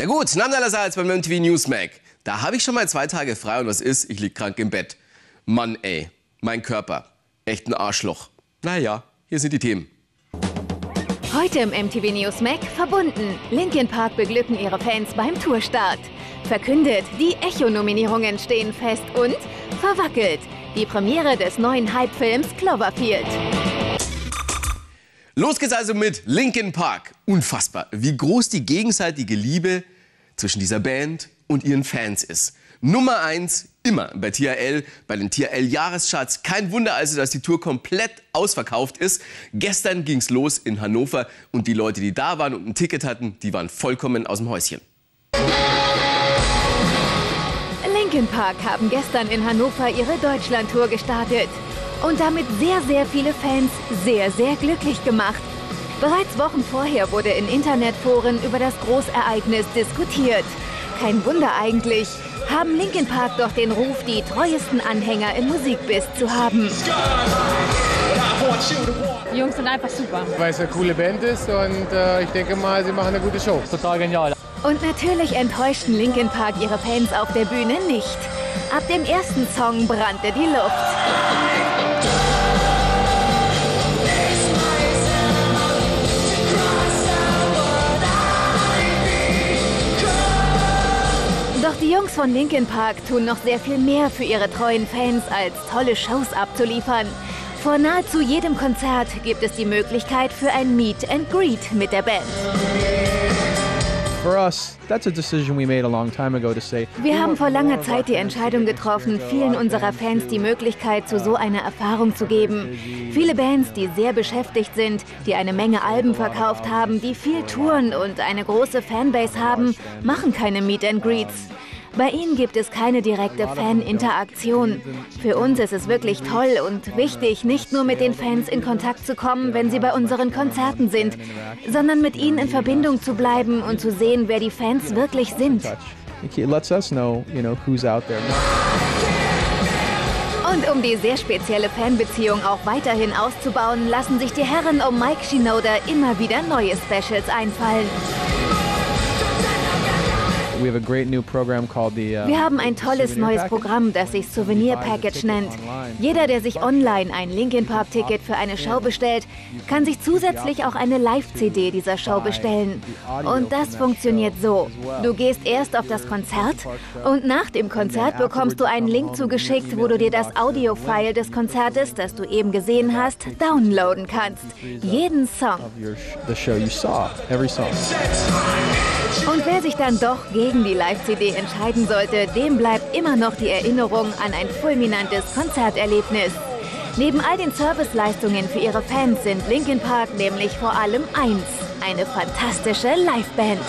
Ja gut, Namda allerseits beim MTV News Mac. Da habe ich schon mal 2 Tage frei und was ist? Ich lieg krank im Bett. Mann ey, mein Körper. Echt ein Arschloch. Naja, hier sind die Themen. Heute im MTV News Mac verbunden. Linkin Park beglücken ihre Fans beim Tourstart. Verkündet, die Echo-Nominierungen stehen fest und verwackelt. Die Premiere des neuen Hype-Films Cloverfield. Los geht's also mit Linkin Park. Unfassbar, wie groß die gegenseitige Liebe zwischen dieser Band und ihren Fans ist. Nummer 1 immer bei TRL, bei den TRL-Jahrescharts. Kein Wunder also, dass die Tour komplett ausverkauft ist. Gestern ging's los in Hannover und die Leute, die da waren und ein Ticket hatten, die waren vollkommen aus dem Häuschen. Linkin Park haben gestern in Hannover ihre Deutschland-Tour gestartet. Und damit sehr, sehr viele Fans sehr, sehr glücklich gemacht. Bereits Wochen vorher wurde in Internetforen über das Großereignis diskutiert. Kein Wunder eigentlich, haben Linkin Park doch den Ruf, die treuesten Anhänger im Musikbiss zu haben. Die Jungs sind einfach super. Weil es eine coole Band ist und ich denke mal, sie machen eine gute Show. Total genial. Und natürlich enttäuschten Linkin Park ihre Fans auf der Bühne nicht. Ab dem ersten Song brannte die Luft. Doch die Jungs von Linkin Park tun noch sehr viel mehr für ihre treuen Fans, als tolle Shows abzuliefern. Vor nahezu jedem Konzert gibt es die Möglichkeit für ein Meet and Greet mit der Band. Wir haben vor langer Zeit die Entscheidung getroffen, vielen unserer Fans die Möglichkeit zu so einer Erfahrung zu geben. Viele Bands, die sehr beschäftigt sind, die eine Menge Alben verkauft haben, die viel touren und eine große Fanbase haben, machen keine Meet and Greets. Bei ihnen gibt es keine direkte Fan-Interaktion. Für uns ist es wirklich toll und wichtig, nicht nur mit den Fans in Kontakt zu kommen, wenn sie bei unseren Konzerten sind, sondern mit ihnen in Verbindung zu bleiben und zu sehen, wer die Fans wirklich sind. Und um die sehr spezielle Fanbeziehung auch weiterhin auszubauen, lassen sich die Herren um Mike Shinoda immer wieder neue Specials einfallen. Wir haben ein tolles neues Programm, das sich Souvenir Package nennt. Jeder, der sich online ein Linkin Park Ticket für eine Show bestellt, kann sich zusätzlich auch eine Live-CD dieser Show bestellen. Und das funktioniert so. Du gehst erst auf das Konzert und nach dem Konzert bekommst du einen Link zugeschickt, wo du dir das Audio-File des Konzertes, das du eben gesehen hast, downloaden kannst. Jeden Song. Und wer sich dann doch gegen die Live-CD entscheiden sollte, dem bleibt immer noch die Erinnerung an ein fulminantes Konzerterlebnis. Neben all den Serviceleistungen für ihre Fans sind Linkin Park nämlich vor allem eins: eine fantastische Liveband.